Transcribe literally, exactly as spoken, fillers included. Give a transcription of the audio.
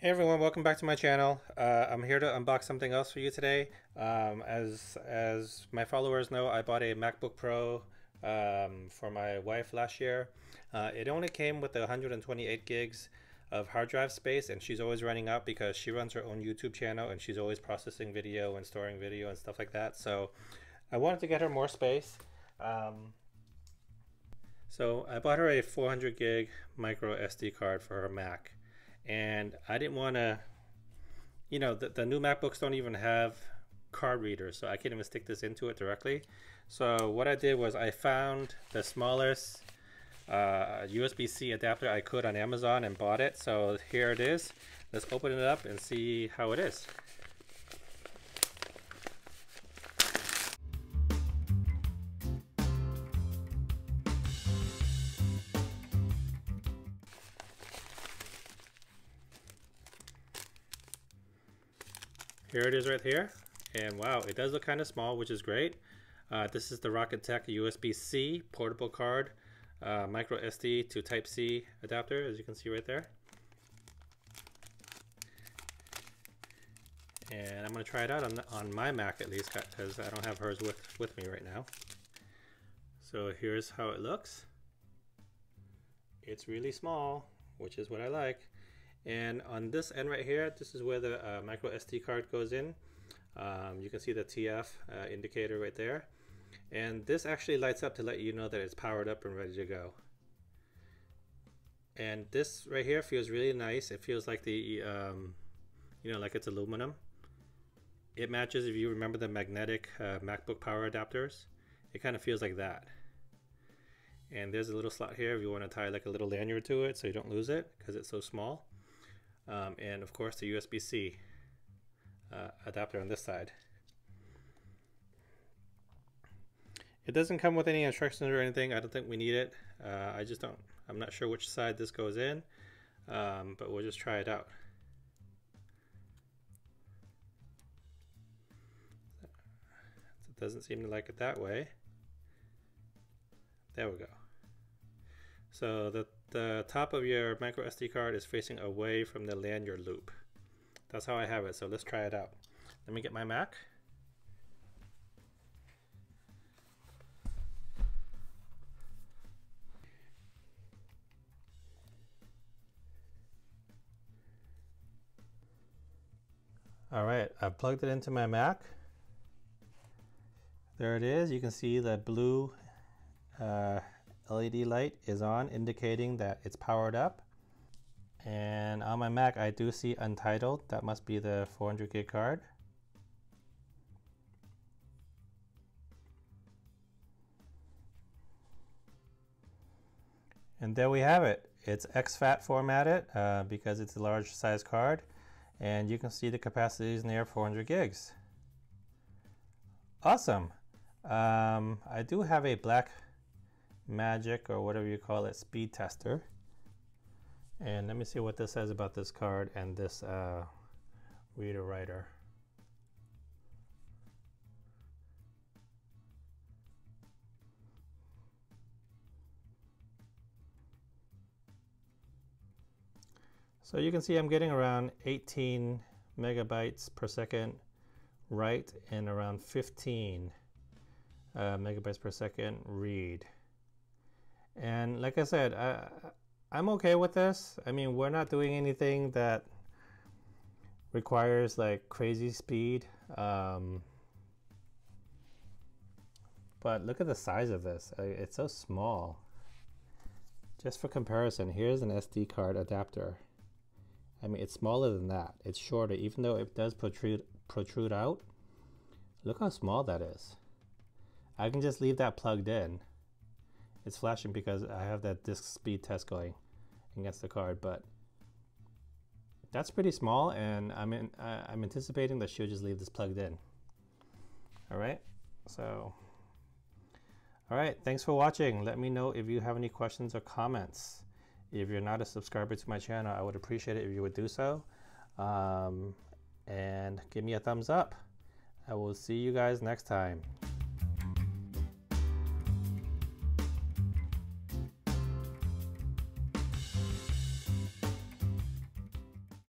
Hey everyone, welcome back to my channel. Uh, I'm here to unbox something else for you today. Um, as as my followers know, I bought a MacBook Pro um, for my wife last year. Uh, it only came with one hundred twenty-eight gigs of hard drive space, and she's always running out because she runs her own YouTube channel and she's always processing video and storing video and stuff like that. So I wanted to get her more space. Um, so I bought her a four hundred gig microSD card for her Mac. And I didn't want to, you know, the, the new MacBooks don't even have card readers, so I can't even stick this into it directly. So what I did was I found the smallest uh, U S B C adapter I could on Amazon and bought it. So here it is. Let's open it up and see how it is. Here it is right here, and wow, it does look kind of small, which is great. Uh, this is the Rocketek U S B C portable card, uh, micro S D to Type C adapter, as you can see right there. And I'm going to try it out on, the, on my Mac at least, because I don't have hers with, with me right now. So here's how it looks. It's really small, which is what I like. And on this end right here, this is where the uh, micro S D card goes in. Um, you can see the T F uh, indicator right there. And this actually lights up to let you know that it's powered up and ready to go. And this right here feels really nice. It feels like the, um, you know, like it's aluminum. It matches, if you remember the magnetic uh, MacBook power adapters, it kind of feels like that. And there's a little slot here if you want to tie like a little lanyard to it so you don't lose it because it's so small. Um, and of course the U S B C uh, adapter on this side. It doesn't come with any instructions or anything. I don't think we need it. Uh, I just don't, I'm not sure which side this goes in, um, but we'll just try it out. It doesn't seem to like it that way. There we go. So the, the top of your microSD card is facing away from the lanyard loop. That's how I have it, so let's try it out. Let me get my Mac. All right, I've plugged it into my Mac. There it is. You can see the blue uh, L E D light is on, indicating that it's powered up. And on my Mac I do see Untitled. That must be the four hundred gig card. And there we have it. It's exFAT formatted uh, because it's a large size card, and you can see the capacity is near four hundred gigs. Awesome. um, I do have a black Magic, or whatever you call it, speed tester, and let me see what this says about this card and this uh, reader writer. So you can see I'm getting around eighteen megabytes per second write and around fifteen uh, megabytes per second read. And like I said, I, I'm okay with this. I mean, we're not doing anything that requires like crazy speed. Um, but look at the size of this. It's so small. Just for comparison, here's an S D card adapter. I mean, it's smaller than that. It's shorter, even though it does protrude, protrude out. Look how small that is. I can just leave that plugged in. It's flashing because I have that disk speed test going against the card, but that's pretty small, and I'm, in, uh, I'm anticipating that she'll just leave this plugged in. Alright, so alright, thanks for watching. Let me know if you have any questions or comments. If you're not a subscriber to my channel, I would appreciate it if you would do so, um, and give me a thumbs up. I will see you guys next time.